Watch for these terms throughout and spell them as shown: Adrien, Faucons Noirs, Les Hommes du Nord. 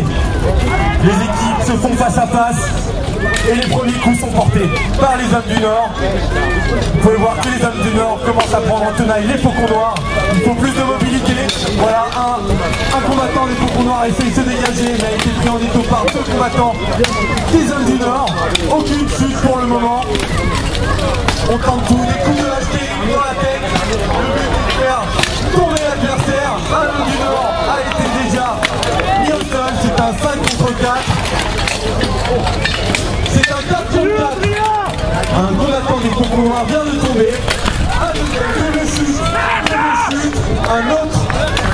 poussée. Les équipes se font face à face et les premiers coups sont portés par les Hommes du Nord. Vous pouvez voir que les Hommes du Nord commencent à prendre en tenaille les Faucons Noirs. Il faut plus de mobilité. Voilà, un combattant des Faucons Noirs essaye de se dégager, mais a été pris en étau par deux combattants des Hommes du Nord. Aucune chute pour le moment. On tente tout, des coups de lâcheté dans la tête. Le but est de faire tomber l'adversaire. Un Homme du Nord a été déjà mis au sol. C'est un 5 contre 4. C'est un 4 contre 4. Un combattant des Faucons Noirs vient de tomber. Un autre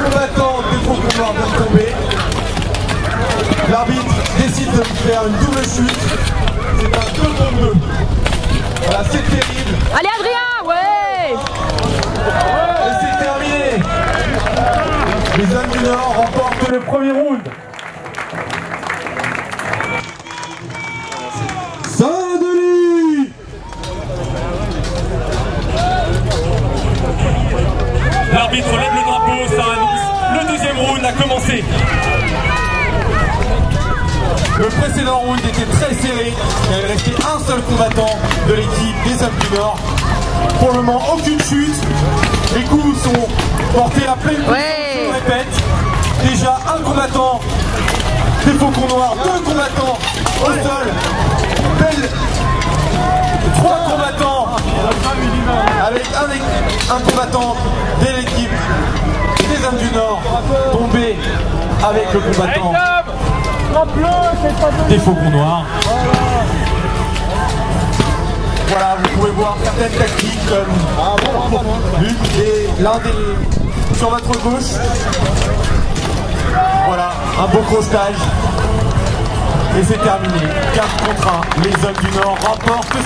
combattant des Faucons Noirs vient de tomber. L'arbitre décide de faire une double chute. C'est un 2 contre 2. Voilà, c'est terrible. Allez Adrien, ouais. Et c'est terminé. Les Hommes du Nord remportent le premier round. Saint-Denis. L'arbitre lève le drapeau, ça annonce le deuxième round a commencé. Le précédent round était très serré, il restait un seul combattant de l'équipe des Hommes du Nord. Pour le moment, aucune chute, les coups sont portés à pleine puissance, je répète. Déjà un combattant des Faucons Noirs, deux combattants au sol, trois combattants avec un combattant de l'équipe des Hommes du Nord tombé avec le combattant des Faucons Noirs. Voilà, vous pouvez voir certaines tactiques comme l'un des sur votre gauche. Voilà, un beau crochetage. Et c'est terminé. 4 contre 1. Les Hommes du Nord remportent.